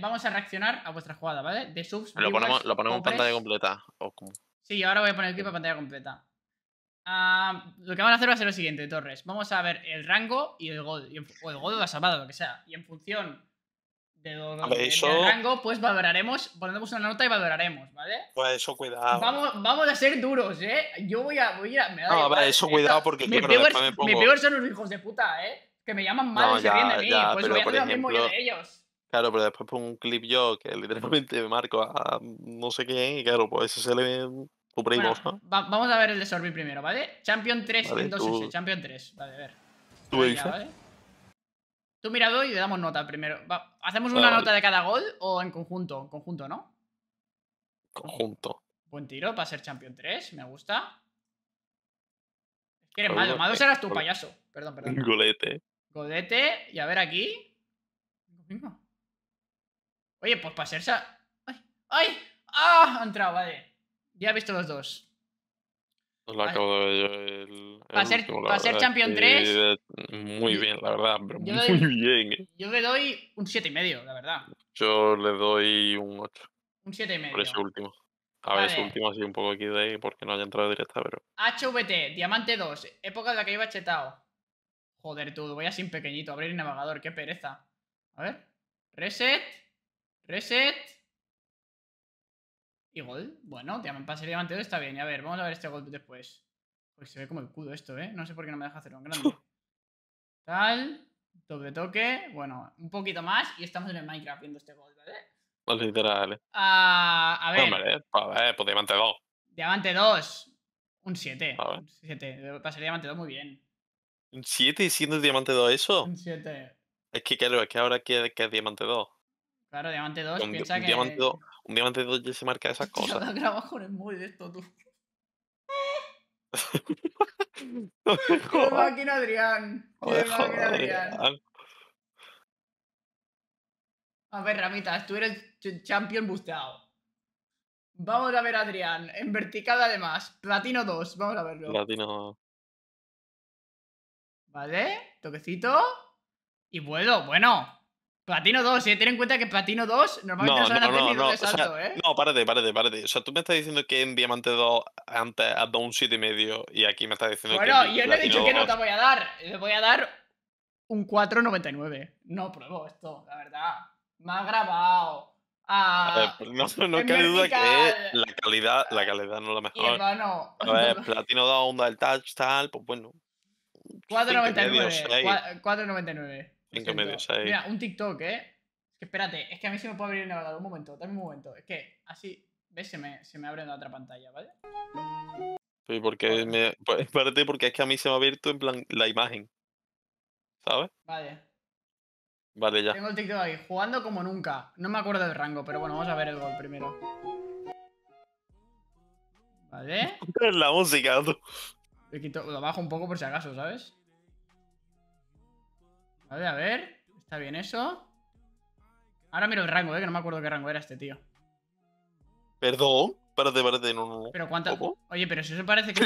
Vamos a reaccionar a vuestra jugada, ¿vale? De subs. Lo ponemos en pantalla completa. Oh, sí, ahora voy a poner el clip en pantalla completa. Lo que van a hacer va a ser lo siguiente, Torres. Vamos a ver el rango y el gol. O el gol o la salvada, lo que sea. Y en función del rango, pues valoraremos. Pondremos una nota y valoraremos, ¿vale? Pues eso, cuidado. Vamos a ser duros, ¿eh? Yo voy a me da igual, vale, eso, cuidado, porque mi peor son los hijos de puta, ¿eh? Que me llaman mal y se ríen de mí. Pues voy a hacer lo mismo yo de ellos. Claro, pero después pongo un clip yo que literalmente me marco a no sé quién y claro, pues eso se le suprimos, bueno, ¿no? Vamos a ver el de Sorbi primero, ¿vale? Champion 3, vale, entonces, Champion 3. Vale, a ver. Tú, ya, ¿vale? Tú mirado y le damos nota primero. ¿Hacemos una nota de cada gol o en conjunto? En conjunto, ¿no? Conjunto. Buen tiro para ser Champion 3, me gusta. Es que eres malo, malo serás tu payaso. Perdón, perdón. No. Golete. Golete, y a ver aquí. Venga. Oye, pues para ser esa... ¡Ay! ¡Ay! ¡Ah! Ha entrado, vale. Ya he visto los dos. Os lo acabo de ver yo el Para ser Champion 3... Muy bien, la verdad, pero muy bien, ¿eh? Yo le doy un 7,5, la verdad. Yo le doy un 8. Un 7,5. Por ese último. A ver, ese último ha sido un poco aquí de ahí porque no haya entrado directa, pero... HVT, Diamante 2, época en la que iba chetado. Joder, tú, voy así en pequeñito, abrir el navegador, qué pereza. A ver, reset... Reset. Y gol. Bueno, para ser diamante 2 está bien. A ver, vamos a ver este gol después. Pues se ve como el culo esto, ¿eh? No sé por qué no me deja hacer un grande. Tal. Doble toque. Bueno, un poquito más. Y estamos en el Minecraft viendo este gol, ¿vale? Pues literal, ¿eh? A ver. Hombre, a ver, pues diamante 2. Diamante 2. Un 7. Un 7. Para ser diamante 2 muy bien. ¿Un 7 siendo diamante 2 eso? Un 7. Es que claro, es que ahora que es diamante 2. Claro, diamante 2, piensa que... un diamante 2 ya se marca esas cosas. Lo grabas con el móvil esto, tú. ¡Qué máquina, Adrián! ¡Qué máquina, Adrián! A ver, Ramitas, tú eres champion busteado. Vamos a ver, Adrián. En vertical, además. Platino 2, vamos a verlo. Platino 2. Vale, toquecito. Y vuelo, bueno. Platino 2, ten en cuenta que Platino 2 normalmente no saben hacer ni doble salto, ¿eh? No, párate. O sea, tú me estás diciendo que en Diamante 2 antes has dado un 7,5 y aquí me estás diciendo que... Bueno, yo no he dicho que no te voy a dar. Le voy a dar un 4,99. No pruebo esto, la verdad. Me ha grabado. A ver, no cabe duda que la calidad no es la mejor. Hermano. A ver, Platino 2, onda del touch, tal, pues bueno. 4,99. 4,99. 5,5, 6. Mira, un TikTok, ¿eh? Es que espérate, es que a mí se me puede abrir el navegador. Un momento, dame un momento. Es que así, ¿ves? Se me abre en la otra pantalla, ¿vale? Sí, porque espérate, porque es que a mí se me ha abierto en plan la imagen. ¿Sabes? Vale. Vale, ya. Tengo el TikTok ahí, jugando como nunca. No me acuerdo del rango, pero bueno, vamos a ver el gol primero. Vale. La música, tú. Lo bajo un poco por si acaso, ¿sabes? Vale, a ver, está bien eso. Ahora miro el rango, que no me acuerdo qué rango era este tío. Perdón, párate, no. Pero cuánta. ¿Cómo? Oye, pero si eso parece que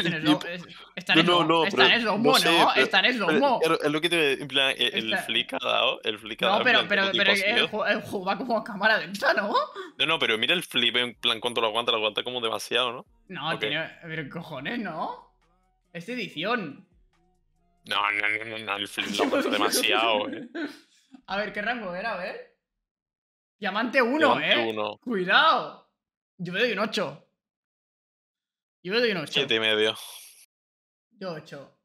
está en slow mo. Es lo que te. En plan, el flick ha dado. El flick ha dado. No, pero el juego va como a cámara lenta, ¿no? No, pero mira el flip, en plan, cuánto lo aguanta como demasiado, ¿no? No, tiene. Pero cojones, ¿no? Es edición. No, el flip lo cuesta demasiado, eh. A ver, ¿qué rango era? A ver. Diamante 1, Diamante 1. Cuidado. Yo le doy un 8. Yo le doy un 8. 7,5. Yo 8.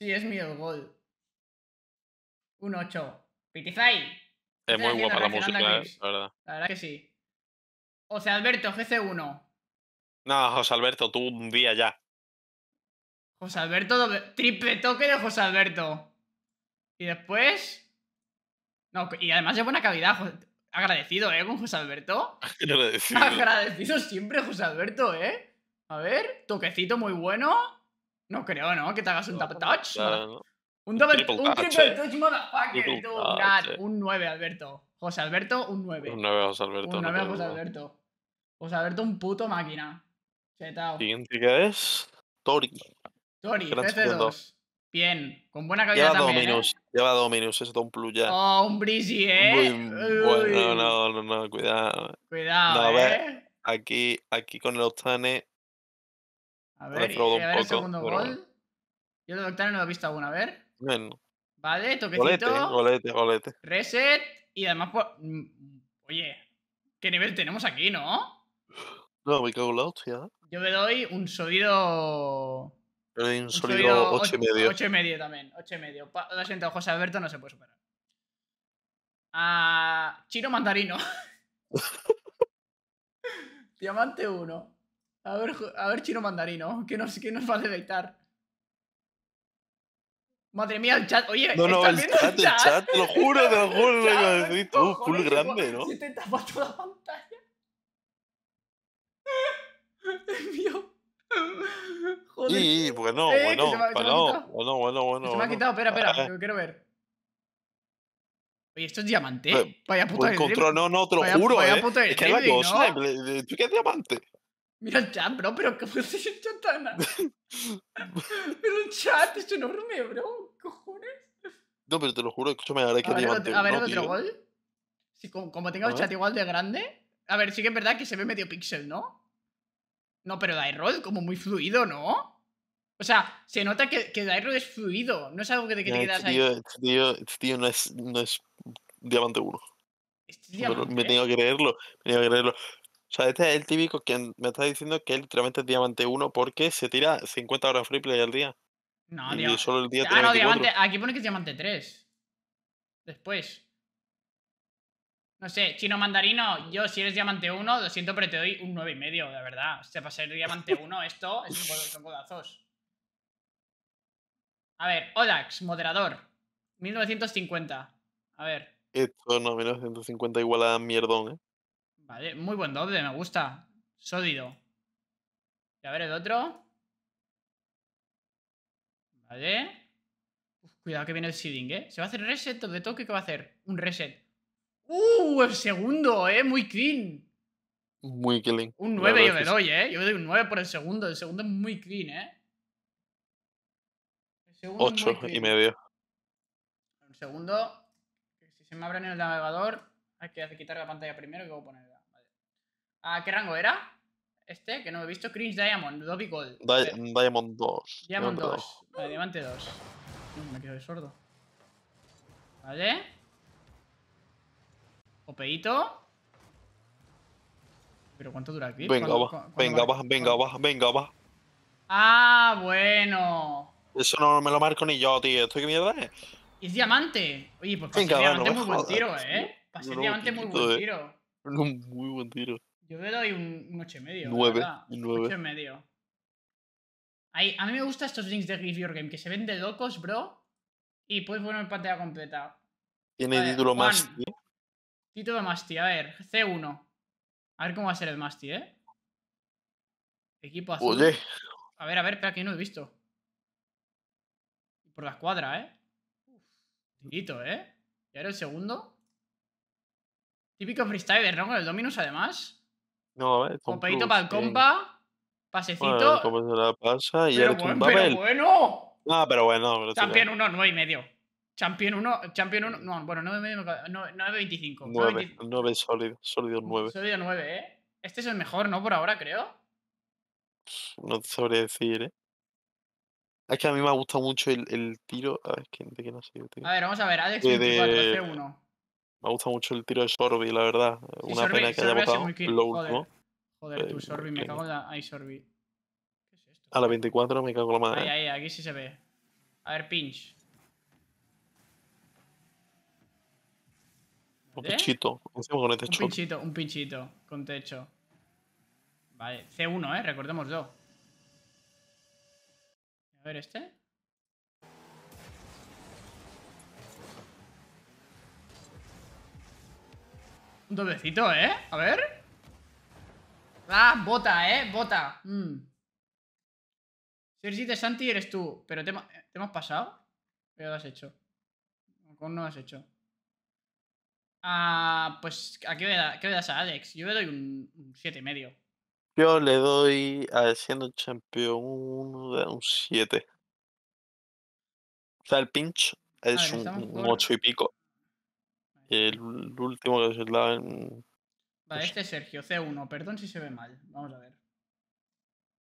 Sí, es mi gol. Un 8. Pityfly. Es muy guapa la música, la verdad. La verdad que sí. José Alberto, GC1. No, José Alberto, tú un día ya. José Alberto, triple toque de José Alberto. Y después... No, y además de buena calidad. Agradecido, ¿eh? Con José Alberto. Agradecido. Agradecido siempre, José Alberto, ¿eh? A ver, toquecito muy bueno. No creo, ¿no? Que te hagas un tap-touch. No. Un triple touch, motherfucker. Un 9, Alberto. José Alberto, un 9. Un 9, José Alberto. Un 9, José Alberto. José Alberto, un puto máquina. Chetao. Siguiente que es... Tori. Tori, GC2. Bien, con buena calidad. Lleva también, Dominus, ¿eh? Lleva Dominus, eso da un plus ya. Oh, un Brizy, ¿eh? Muy bueno. No, cuidado. Cuidado, no, ver, aquí con el Octane. A ver, el segundo gol. Yo el Octane no lo he visto aún, a ver. Bueno. Vale, toquecito. Golete. Reset. Y además, pues, oye, ¿qué nivel tenemos aquí, no? No, me cago en la hostia. Yo le doy un sólido... un sólido 8,5. 8,5 también, 8,5. Lo siento, José Alberto no se puede superar. Ah, Chino Mandarino. Diamante 1. A ver, Chino Mandarino. ¿Qué nos va a deleitar? Madre mía, el chat. Oye, no, el chat, te lo juro, te lo juro. Tú, full grande, ¿no? Se te tapa toda la pantalla. Mío. Joder. Sí, bueno. Se me ha quitado, espera, lo quiero ver. Oye, esto es diamante. Vaya puta de control, no, te lo juro. Es que es la cosa, ¿tú qué es diamante? Mira el chat, bro, pero ¿cómo se hecho tan? Pero el chat es enorme, bro. ¿Qué cojones? No, pero te lo juro, escúchame, ahora que diamante. A ver, otro gol. Si como tenga el chat igual de grande. A ver, sí que es verdad que se ve medio píxel, ¿no? No, pero Dairo como muy fluido, ¿no? O sea, se nota que Dairo es fluido. No es algo que te quedas ahí. Este tío no es diamante 1. Este es diamante. Me tengo que creerlo. O sea, este es el típico que me está diciendo que él literalmente es diamante 1 porque se tira 50 horas free play al día. No, diamante. Solo el día tiene 24. Diamante. Aquí pone que es diamante 3. Después. No sé, Chino Mandarino, yo si eres diamante 1, lo siento, pero te doy un 9,5, de verdad. O sea, para ser diamante 1 esto son codazos. A ver, Odax, moderador. 1950. A ver. Esto no, 1950 igual a mierdón, ¿eh? Vale, muy buen doble, me gusta. Sólido. Y a ver el otro. Vale. Uf, cuidado que viene el seeding, ¿eh? ¿Se va a hacer reset o de toque? ¿Qué va a hacer? Un reset. El segundo, muy clean. Muy clean. Un 9 yo le doy, Yo le doy un 9 por el segundo. El segundo es muy clean, 8,5. Un segundo. Si se me abre en el navegador, hay que quitar la pantalla primero y luego ponerla. Vale. ¿A qué rango era? Este, que no he visto. Cringe Diamond, Dobby Gold. Diamond 2. Diamond 2. Vale, diamante 2. Me quedo de sordo. Vale. Opeito. ¿Pero cuánto dura aquí? Venga, baja. Ah, bueno. Eso no me lo marco ni yo, tío. ¿Esto qué mierda es? Es diamante. Oye, pues para ser diamante muy buen tiro, Para ser diamante muy buen tiro. Muy buen tiro. Yo le doy un 8,5. 9. 8,5. A mí me gustan estos links de Give Your Game, que se ven de locos, bro. Y puedes poner en pantalla completa. Tiene título más, tío. Título de Musty, a ver, C1. A ver cómo va a ser el Musty, Equipo azul. Oye. A ver, espera, que no he visto. Por la escuadra, Tirito, Y ahora el segundo. Típico freestyler, ¿no? Con el Dominus, además. No, a ver. Copeito para el compa. Pasecito. Bueno, se la pasa y pero el bueno, pero bueno. Ah, pero bueno. Champion 1, 9,5. Champion 1, no, bueno, 9,25. 9 sólido 9. Sólido 9, Este es el mejor, ¿no? Por ahora, creo. No te sabría decir, Es que a mí me ha gustado mucho el tiro. A ver, ¿de quién ha sido el tiro? A ver, vamos a ver, Alex 24, C1. Me ha gustado mucho el tiro de Sorbi, la verdad. Sí, una pena que haya votado lo último. Joder, tú, Sorbi, me cago en la... Ay, Sorbi. ¿Qué es esto? A la 24 me cago en la madre. Ahí, aquí sí se ve. A ver, pinch. Un pinchito con techo. Vale, C1, recordémoslo. A ver este. Un doblecito, a ver. Ah, bota. Sergi de Santi eres tú. Pero ¿te hemos pasado? Pero lo has hecho. ¿Cómo no lo has hecho? Ah, pues ¿a qué le das a Alex? Yo le doy un 7,5. Yo le doy, siendo campeón, un 7. O sea, el pinch es un 8 y pico. el último que se la en... Vale, este es Sergio, C1. Perdón si se ve mal. Vamos a ver.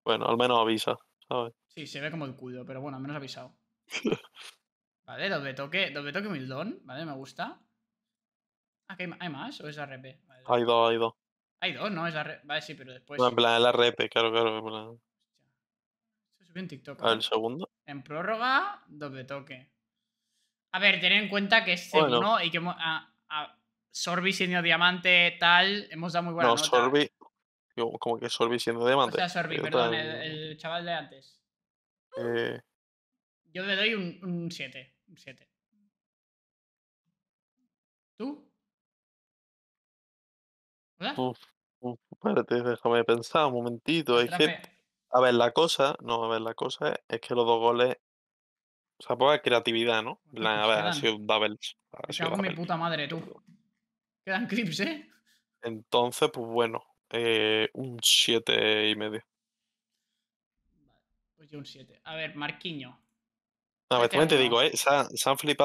Bueno, al menos avisa, ¿sabes? Sí, se ve como el culo, pero bueno, al menos avisado. Vale, doble toque humildón. Vale, me gusta. Ah, ¿hay más o es RP? Vale, hay dos. Hay dos, ¿no? Es RP. Vale, sí, pero después... No, en plan, el RP, claro. En plan... Se subió en TikTok. ¿El segundo? En prórroga, doble toque. A ver, tener en cuenta que es C1 y que hemos... Sorbi siendo diamante, tal, hemos dado muy buena nota. No, Sorbi... Como que Sorbi siendo diamante. O sea, Sorbi, perdón, el chaval de antes. Yo le doy un 7. Un 7. ¿Tú? ¿Hola? Uf, espérate, déjame pensar un momentito. Es que, a ver, la cosa es que los dos goles... O sea, poca creatividad, ¿no? A ver, ha sido doubles. Me cago en mi puta madre, tú. Quedan clips, ¿eh? Entonces, pues bueno, un 7,5. Vale, pues yo un 7. A ver, Marquiño. A ver, también te digo, se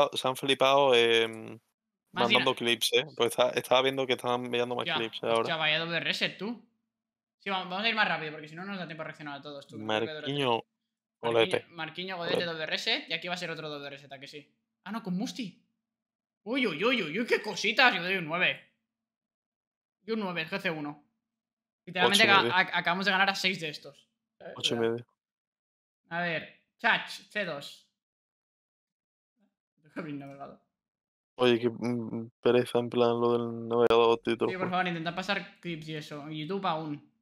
han flipado mandando clips, Pues estaba viendo que estaban enviando más clips ahora. Ya, vaya doble reset, tú. Sí, vamos a ir más rápido, porque si no nos da tiempo a reaccionar a todos, tú. Marquiño... Marquiño, Godete, doble reset. Y aquí va a ser otro doble reset, ¿a que sí? Ah, no, con Musty. Uy, qué cositas. Yo doy un 9. Yo un 9, el GC1. Literalmente acabamos de ganar a 6 de estos. 8,5. A ver, Chach, C2. Tengo que abrir navegado. Oye, qué pereza en plan lo del navegador, Tito. Sí, por favor, intentad pasar clips y eso. En YouTube aún.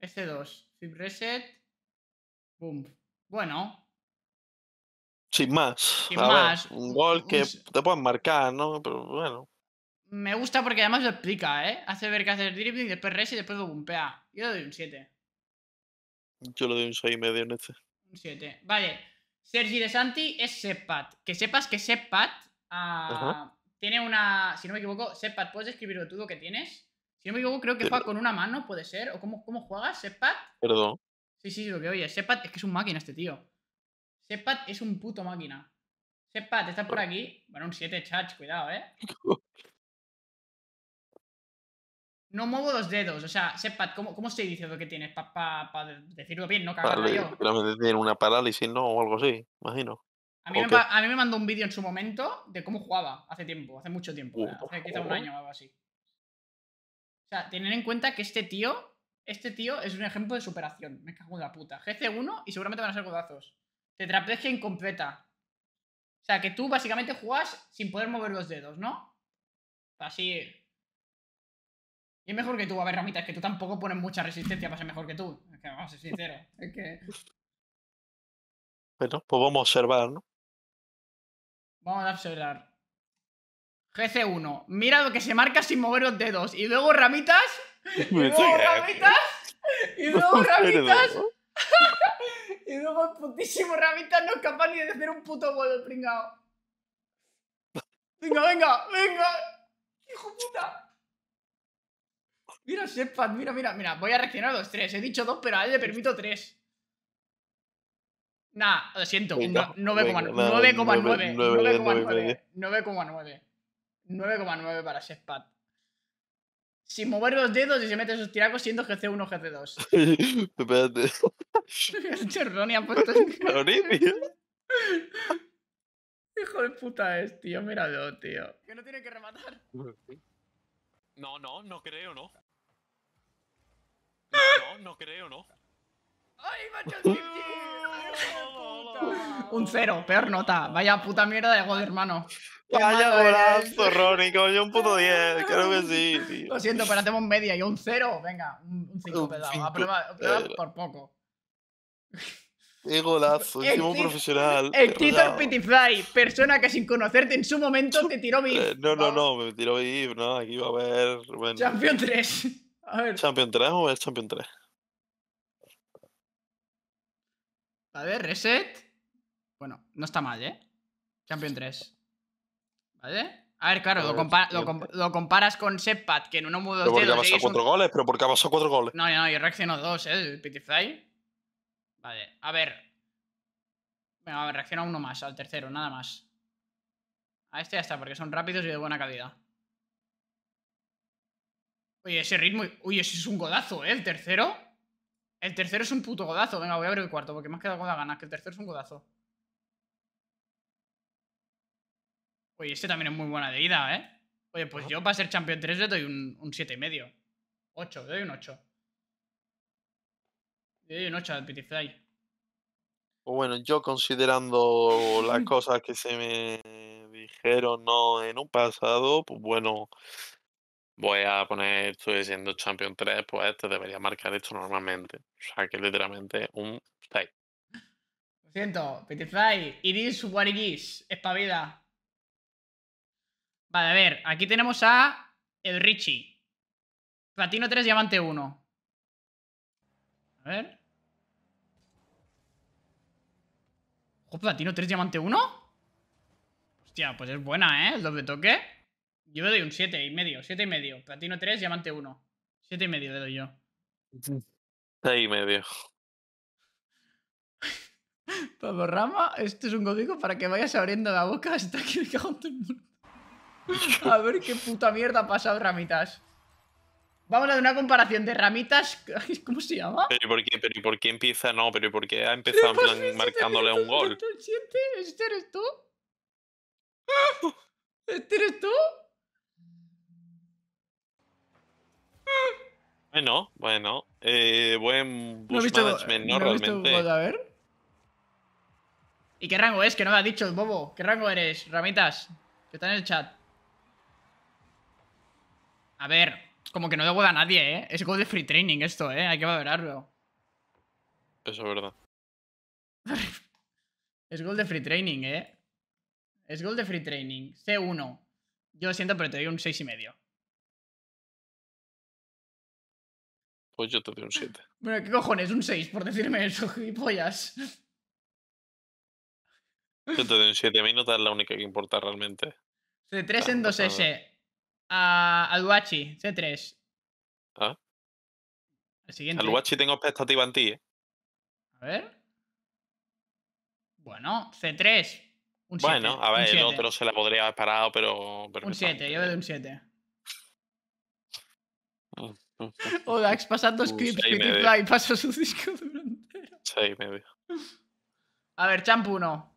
C2. Flip reset. Boom. Bueno. Sin más. Ver, un gol que te pueden marcar, ¿no? Pero bueno. Me gusta porque además lo explica, ¿eh? Hace ver que hace el dribbling, después res y después lo bumpea. Yo le doy un 7. Yo le doy un 6,5 en este. Un 7. Vale. Sergi de Santi es Sepat. Que sepas que Sepat tiene una... Si no me equivoco, Sepat, ¿puedes escribirlo tú lo que tienes? Si no me equivoco, creo que juega con una mano, puede ser. ¿O cómo juegas, Sepat? Perdón. Sí, lo que oye. Sepat es que es un máquina este tío. Sepat es un puto máquina. Sepat, ¿estás por aquí? Bueno, un 7, Chach, cuidado, ¿eh? No muevo los dedos, o sea, Sepat, ¿cómo se dice lo que tienes? Para decirlo bien, no cagarlo yo. Realmente tiene una parálisis, ¿no? O algo así, imagino. A mí me mandó un vídeo en su momento de cómo jugaba hace tiempo, hace mucho tiempo. Hace quizá un año o algo así. O sea, tener en cuenta que este tío es un ejemplo de superación. Me cago en la puta. GC1 y seguramente van a ser godazos. Tetraplegia incompleta. O sea, que tú básicamente jugás sin poder mover los dedos, ¿no? Así. Y es mejor que tú. A ver, Ramitas, que tú tampoco pones mucha resistencia para ser mejor que tú. Es que vamos a ser sinceros. Es que... Bueno, pues vamos a observar, ¿no? Vamos a observar. GC1. Mira lo que se marca sin mover los dedos. Y luego Ramitas... Y luego Ramitas... Y luego el putísimo Ramitas no es capaz ni de hacer un puto gol, pringao. Venga. Hijo puta. Mira, Sepat, mira. Voy a reaccionar a los tres. He dicho 2, pero a él le permito 3. Nah, lo siento. 9,9 para Sepat. Sin mover los dedos y se mete sus tiracos siendo GC1 o GC2. Espérate. Ronnie ha puesto... Hijo de puta es, tío. Míralo, tío. Que no tiene que rematar. No creo, no. No creo, no. ¡Ay, macho! Un 0, peor nota. Vaya puta mierda de gol, hermano. Vaya golazo, Ronnie, coño, un puto 10, creo que sí, tío. Lo siento, pero hacemos media y un 0. Venga, un 5 pedado. A prueba por poco. Qué golazo, último profesional. El Tito Pityfly, persona que sin conocerte en su momento te tiró VIP. No, me tiró VIP, no, aquí va a haber... Bueno. Champion 3. A ver. ¿Champion 3 o es Champion 3? A ver, reset. Bueno, no está mal, ¿eh? Champion 3. ¿Vale? A ver, claro, lo comparas con Sepat, que en uno mudo de los dedos... ¿Pero por qué ha pasado 4 goles? No, yo reacciono 2, ¿eh? El Pityfly. Vale, a ver. Bueno, a ver, reacciono a uno más, al tercero, nada más. A este ya está, porque son rápidos y de buena calidad. Oye, ese ritmo... Uy, ese es un godazo, ¿eh? ¿El tercero? El tercero es un puto godazo. Venga, voy a abrir el cuarto porque me has quedado con las ganas. Que el tercero es un godazo. Oye, este también es muy buena de ida, ¿eh? Oye, pues yo para ser Champion 3 le doy un 7,5. 8, le doy un 8. Le doy un 8 al Pityfly. Bueno, yo considerando las cosas que se me dijeron no en un pasado, pues bueno, voy a poner, estoy siendo Champion 3, pues este debería marcar esto normalmente. O sea que literalmente un 6. Lo siento, Pityfly, it is what it is, espabila. Vale, a ver, aquí tenemos a El Richie. Platino 3, diamante 1. A ver. Ojo, platino 3, diamante 1. Hostia, pues es buena, ¿eh? El doble toque. Yo le doy un 7,5. 7,5. Platino 3, diamante 1. 7,5 le doy yo. 6,5. Pablo Rama, esto es un código para que vayas abriendo la boca hasta que me cago en todo el mundo. A ver qué puta mierda ha pasado, Ramitas. Vamos a hacer una comparación de Ramitas. ¿Cómo se llama? Pero ¿y por qué empieza? No, pero ¿y por qué ha empezado en plan marcándole un gol? ¿Este eres tú? ¿Este eres tú? Bueno, bueno. Buen boost management, ¿no? Realmente. A ver. ¿Y qué rango es? Que no me ha dicho el bobo. ¿Qué rango eres, Ramitas? Que está en el chat. A ver. Como que no debo a nadie, ¿eh? Es go de free training esto, ¿eh? Hay que valorarlo. Eso es verdad. Es gol de free training, ¿eh? Es gol de free training. C1. Yo lo siento, pero te doy un 6,5. Pues yo te doy un 7. Bueno, ¿qué cojones? Un 6, por decirme eso, gilipollas. Yo te doy un 7. A mí no te es la única que importa realmente. C3 en 2S. A Alhuachi, C3. ¿Ah? El siguiente. Alhuachi tengo expectativa en ti, ¿eh? A ver. Bueno, C3. Un 7. Bueno, a ver, el otro se la podría haber parado, pero un 7, yo le doy un 7. Odax, pasando scripts, Pityfly, pasa su disco durante. 6,5. A ver, Champ 1.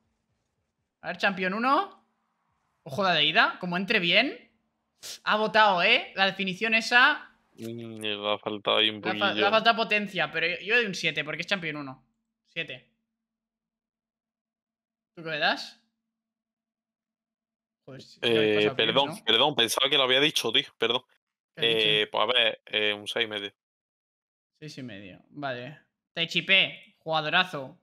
A ver, Champion 1. Ojo la de ida, como entre bien. Ha votado, ¿eh? La definición esa... Le ha faltado ahí un poquillo. Le ha faltado potencia, pero yo le doy un 7, porque es Champion 1. 7. ¿Tú qué le das? Pues, perdón, ¿no? Perdón, pensaba que lo había dicho, tío. Perdón. Pues a ver, un 6,5. 6,5, vale. Taichipé, jugadorazo.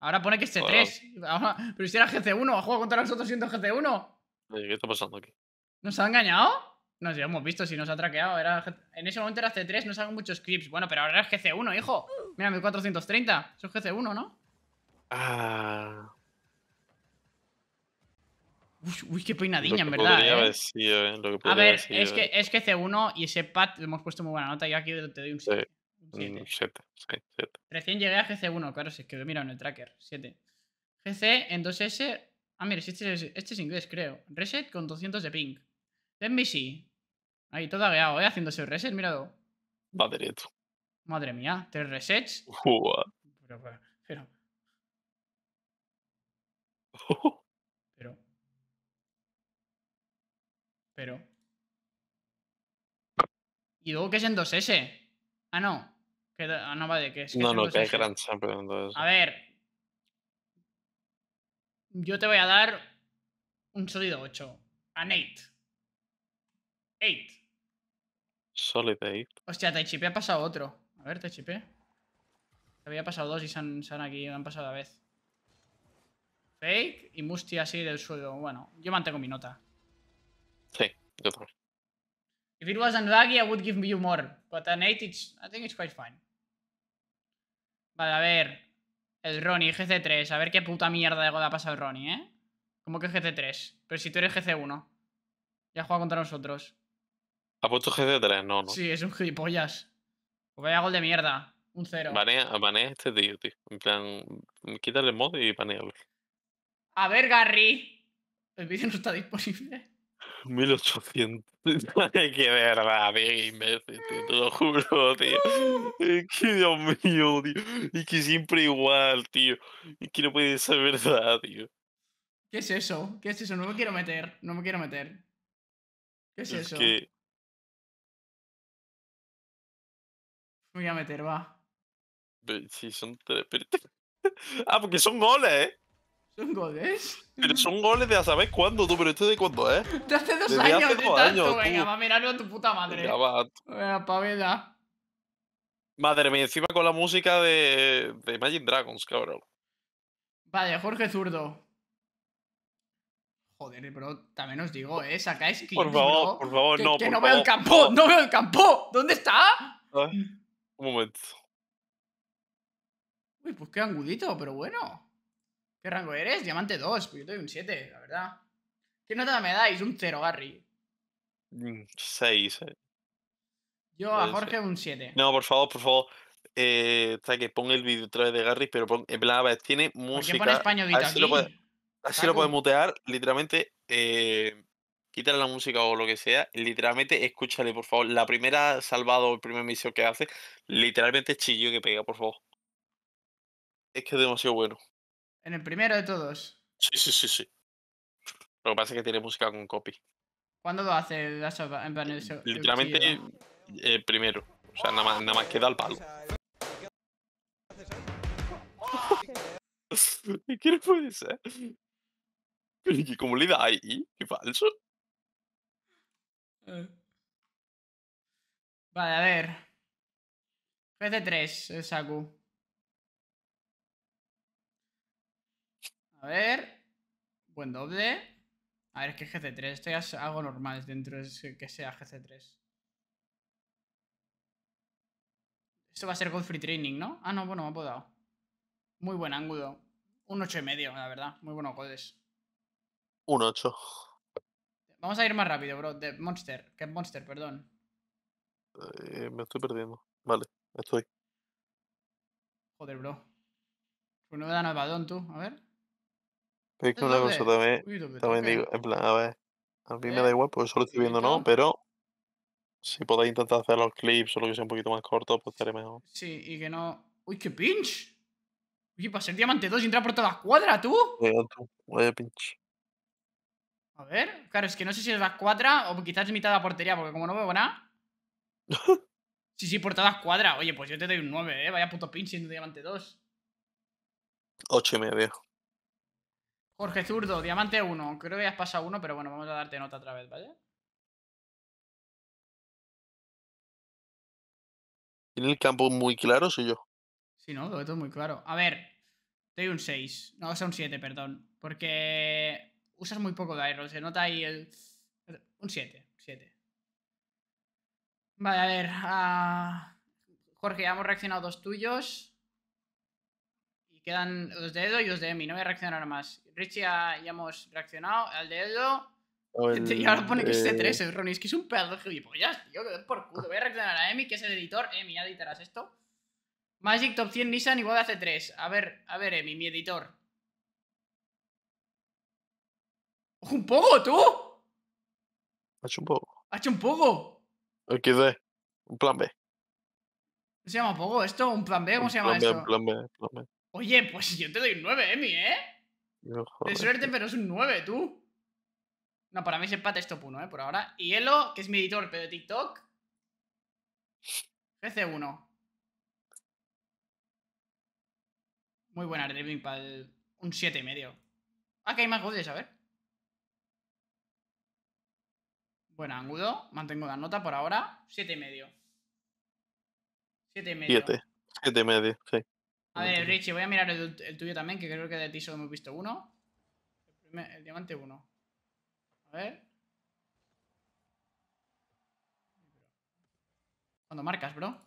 Ahora pone que es C3. Ahora, pero si era GC1, ha jugado contra nosotros siendo GC1. ¿Qué está pasando aquí? ¿Nos ha engañado? No sé, hemos visto si nos ha traqueado. En ese momento era C3, no salgan muchos creeps. Bueno, pero ahora es GC1, hijo. Mira, 1430. Eso es GC1, ¿no? Ah. Uy, uy, qué peinadiña, en verdad. Haber sido, lo que a ver, haber sido, es que C1 y ese Sepat le hemos puesto muy buena nota. Yo aquí te doy un 7. Sí, un 7. Recién llegué a GC1, claro, si es que he mirado en el tracker. 7. GC en 2S. Ah, mira, este es inglés, creo. Reset con 200 de ping. Let me see. Ahí, todo agueado, ¿eh? Haciéndose el reset, mirado. Va derecho. Madre mía, 3 resets. Pero. ¿Y luego qué es en 2S? Ah, no. Ah, no, vale, que es que no, no, que es Grand Champion 2S. A ver. Yo te voy a dar un sólido 8. An 8. 8. Solid 8. Hostia, Taichipé ha pasado otro. A ver, Taichipé. Te había pasado dos y se han aquí, me han pasado a la vez. Fake y Musty así del suelo. Bueno, yo mantengo mi nota. Sí, yo también. If it was unlucky, I would give you more. But an 8, I think it's quite fine. Vale, a ver. El Ronnie, GC3. A ver qué puta mierda de goda pasa el Ronnie, ¿eh? ¿Cómo que GC3? Pero si tú eres GC1. Ya juega contra nosotros. ¿Ha puesto GC3? No, no. Sí, es un gilipollas. Porque vaya gol de mierda. Un 0. Banea este tío, tío. En plan, quítale el mod y banealo. A ver, Garry. El vídeo no está disponible. 1800. Hay que ver, qué imbécil, tío, te lo juro, tío. Es que, Dios mío, tío. Es que siempre igual, tío. Es que no puede ser verdad, tío. ¿Qué es eso? ¿Qué es eso? No me quiero meter. No me quiero meter. ¿Qué es eso? Que... Me voy a meter, va. Sí, son tres. Ah, porque son goles, ¿eh? ¿Son goles? Pero son goles de a saber cuándo, tú. Pero esto de cuándo es. De hace 2 años. Hace 2 años. Venga, va a mirarlo a tu puta madre. Venga, va. Venga, pavela. Madre mía, encima con la música de Imagine Dragons, cabrón. Vale, Jorge Zurdo. Joder, bro, también os digo, sacáis skins, por favor, no. Que no veo el campo, no veo el campo. ¿Dónde está? Un momento. Uy, pues qué angudito, pero bueno. ¿Qué rango eres? Diamante 2. Pues yo doy un 7, la verdad. ¿Qué nota me dais? Un 0, Garry. 6. Yo a Jorge un 7. No, por favor, por favor. Hasta que ponga el vídeo otra vez de Garry, pero en plan, a ver, tiene música. ¿Por qué pone españolito aquí? Así lo puedes mutear, literalmente, quítale la música o lo que sea, literalmente escúchale, por favor. La primera salvado, el primer misión que hace, literalmente chillo que pega, por favor. Es que es demasiado bueno. ¿En el primero de todos? Sí. Lo que pasa es que tiene música con copy. ¿Cuándo lo hace el en literalmente el primero, o sea, nada más queda el palo. ¿Qué no puede ser? Pero ¿qué comunidad hay? ¿Qué falso? Vale, a ver. PC3, el Saku. A ver. Buen doble. A ver, es que es GC3. Esto ya es algo normal dentro de que sea GC3. Esto va a ser Godfrey Training, ¿no? Ah, no, bueno, me ha podado. Muy buen ángulo. Un 8,5, la verdad. Muy buenos goles. Un 8. Vamos a ir más rápido, bro. De Monster. ¿Qué es Monster? Perdón. Me estoy perdiendo. Vale, estoy. Joder, bro. Pues no me dan al balón, tú. A ver. Es que una cosa también. Uy, también digo, en plan, a ver. A mí me da igual, porque solo estoy viendo, ¿no? Pero si podéis intentar hacer los clips o lo que sea un poquito más corto, pues estaré mejor. Sí, y que no. ¡Uy, qué pinch! Oye, para ser diamante 2 y entrar por toda la cuadra, tú. Vaya pinche. A ver, claro, es que no sé si es la cuadra o quizás es mitad de la portería, porque como no veo nada. Sí, por toda la cuadra. Oye, pues yo te doy un 9, vaya puto pinche siendo diamante 2. 8,5. Jorge Zurdo, diamante 1. Creo que ya has pasado 1, pero bueno, vamos a darte nota otra vez, ¿vale? Tiene el campo muy claro, soy yo. Sí, no, todo esto es muy claro. A ver, te doy un 6. No, o sea, un 7, perdón. Porque usas muy poco Dairo. Se nota ahí el... Un 7. Vale, a ver. Jorge, ya hemos reaccionado 2 tuyos. Y quedan los de Elo y los de Emi. No voy a reaccionar más. Richie ya hemos reaccionado. Al de Elo. Y ahora pone que es C13, Ronnie. Es que es un pedazo de gilipollas, tío. Que doy por culo. Voy a reaccionar a Emi, que es el editor. Emi, ya editarás esto. Magic Top 100 Nissan igual hace 3. A ver, Emi, mi editor. ¡Un poco, tú! Ha hecho un poco. ¿Ha hecho un poco? XD. Un plan B. ¿No se llama poco esto? ¿Un plan B? ¿Cómo se llama esto? Un plan B. Oye, pues yo te doy un 9, Emi, ¿eh? No, joder. De suerte, pero es un 9, tú. No, para mí Sepat es top 1, por ahora. Y Elo, que es mi editor, pero de TikTok. GC1. Muy buena dribbling para un 7,5. Ah, que hay más goles, a ver. Buen ángulo. Mantengo la nota por ahora. 7,5. 7,5. 7,5, sí. A ver, Richie, voy a mirar el tuyo también, que creo que de ti solo hemos visto uno. El diamante 1. A ver. ¿Cuándo marcas, bro?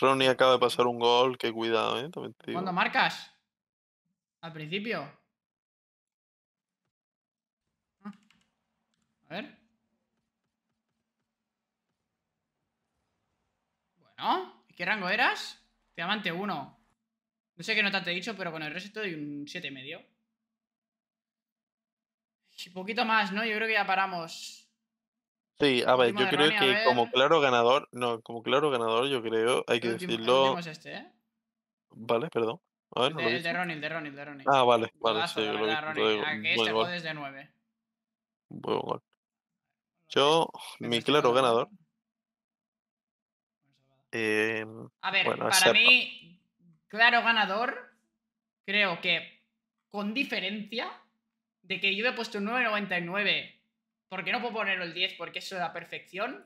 Ronnie acaba de pasar un gol, que cuidado, también te digo. ¿Cuándo marcas? ¿Al principio? A ver. Bueno, ¿qué rango eras? Diamante 1. No sé qué nota te he dicho, pero con el resto doy un 7,5. Sí, poquito más, ¿no? Yo creo que ya paramos. Sí, a ver, yo creo que como claro ganador, yo creo, hay que decirlo. Vale, perdón. A ver, el de Ronnie, el de Ronnie. Ah, vale, vale. Sí, yo lo que este jodes de 9. Bueno, yo, mi claro ganador. A ver, bueno, para mí, claro ganador, creo que con diferencia de que yo he puesto un 9,99, porque no puedo ponerlo el 10, porque eso es la perfección.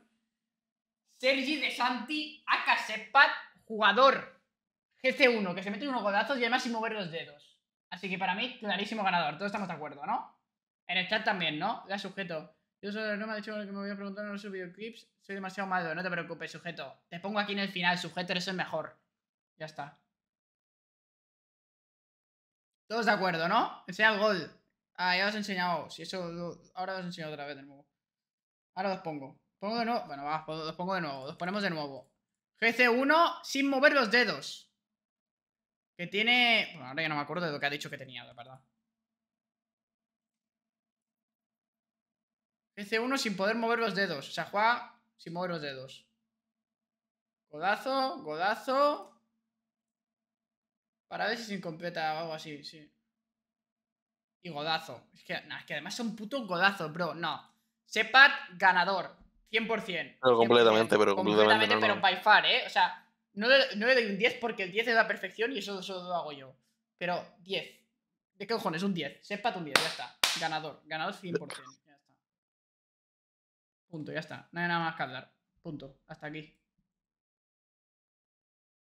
Sergi de Santi, aka Sepat, jugador GC1, que se mete unos golazos y además sin mover los dedos. Así que para mí, clarísimo ganador. Todos estamos de acuerdo, ¿no? En el chat también, ¿no? La sujeto. Yo solo no me ha dicho lo que me voy a preguntar en los videoclips. Soy demasiado malo, no te preocupes, sujeto. Te pongo aquí en el final, sujeto, eres el mejor. Ya está. Todos de acuerdo, ¿no? Que sea el gol. Ah, ya os he enseñado. Si eso lo... Ahora os he enseñado otra vez de nuevo. Ahora los pongo. Pongo de nuevo. Bueno, va, los pongo de nuevo. Los ponemos de nuevo. GC1 sin mover los dedos. Que tiene... Bueno, ahora ya no me acuerdo de lo que ha dicho que tenía, la verdad. GC1 sin poder mover los dedos. O sea, juega sin mover los dedos. Godazo, godazo. Para ver si se incompleta o algo así, sí. Y godazo. Es que además son putos godazos, bro. No. Sepat, ganador. 100%. Pero completamente, 100%, pero completamente. No, pero by far, ¿eh? O sea, no le doy un 10 porque el 10 es la perfección y eso solo lo hago yo. Pero 10. ¿De qué cojones? Un 10. Sepat, un 10. Ya está. Ganador. Ganador 100%. Ya está. Punto, ya está. No hay nada más que hablar. Punto. Hasta aquí.